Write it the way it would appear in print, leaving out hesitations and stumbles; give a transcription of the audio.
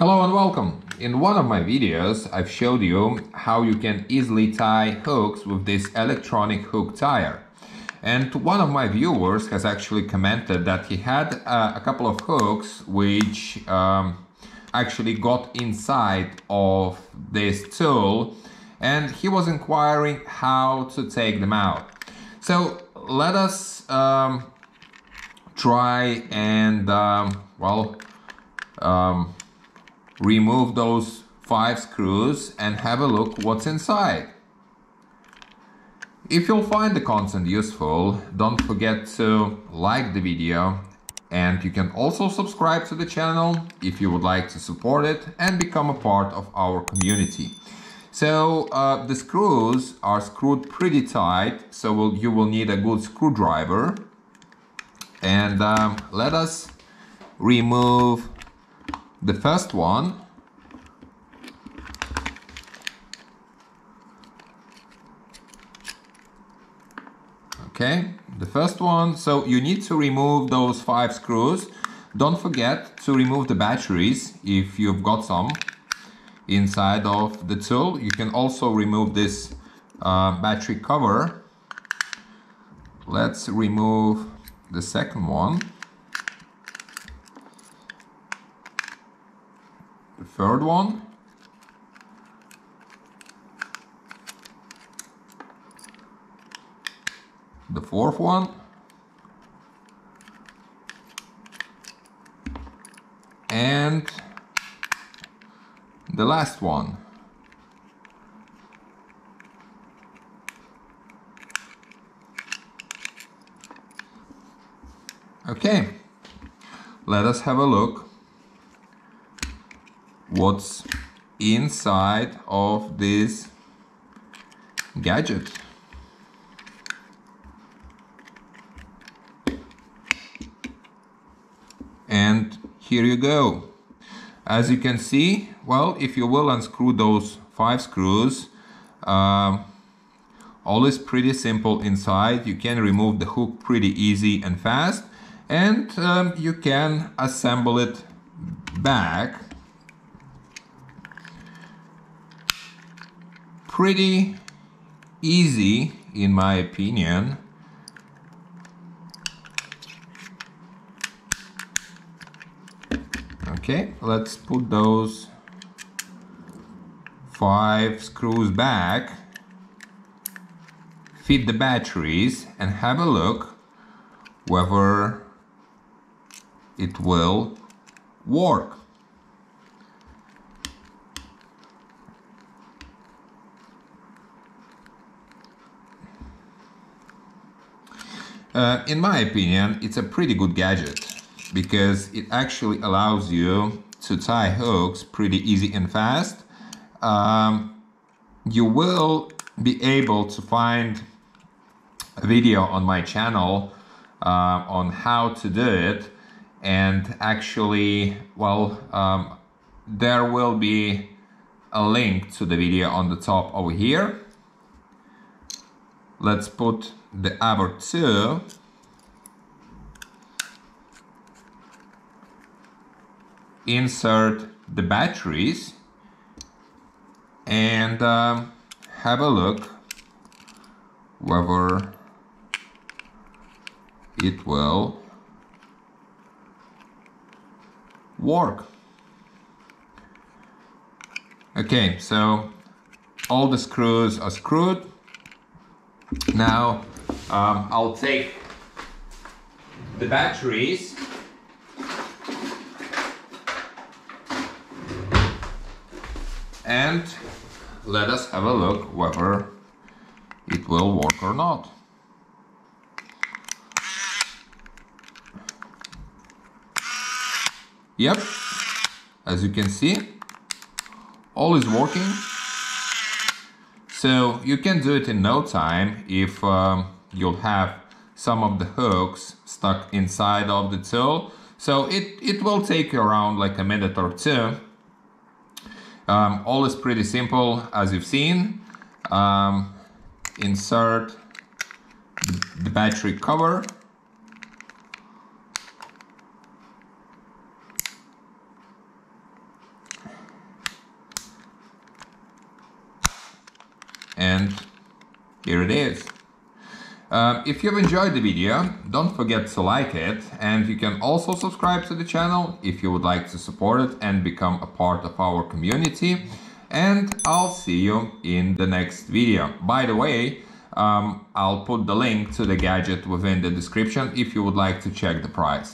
Hello and welcome! In one of my videos I've showed you how you can easily tie hooks with this electronic hook tire. And one of my viewers has actually commented that he had a couple of hooks which actually got inside of this tool, and he was inquiring how to take them out. So let us try and remove those 5 screws and have a look what's inside. If you'll find the content useful, don't forget to like the video, and you can also subscribe to the channel if you would like to support it and become a part of our community. So the screws are screwed pretty tight, so you will need a good screwdriver, and let us remove the first one. Okay, the first one. So you need to remove those 5 screws. Don't forget to remove the batteries if you've got some inside of the tool. You can also remove this battery cover. Let's remove the second one. The third one, the fourth one, and the last one. Okay, let us have a look what's inside of this gadget. And here you go. As you can see, well, if you will unscrew those 5 screws, all is pretty simple inside. You can remove the hook pretty easy and fast, and you can assemble it back pretty easy, in my opinion. Okay, let's put those 5 screws back, fit the batteries, and have a look whether it will work. In my opinion, it's a pretty good gadget because it actually allows you to tie hooks pretty easy and fast. You will be able to find a video on my channel on how to do it, and actually, well, there will be a link to the video on the top over here. Let's put the other 2. Insert the batteries and have a look whether it will work. Okay, so all the screws are screwed. Now I'll take the batteries and let us have a look whether it will work or not. Yep, as you can see, all is working. So you can do it in no time if you'll have some of the hooks stuck inside of the tool. So it will take you around like a minute or 2. All is pretty simple, as you've seen. Insert the battery cover. and here it is. If you've enjoyed the video, don't forget to like it, and you can also subscribe to the channel if you would like to support it and become a part of our community. And I'll see you in the next video. By the way, I'll put the link to the gadget within the description if you would like to check the price.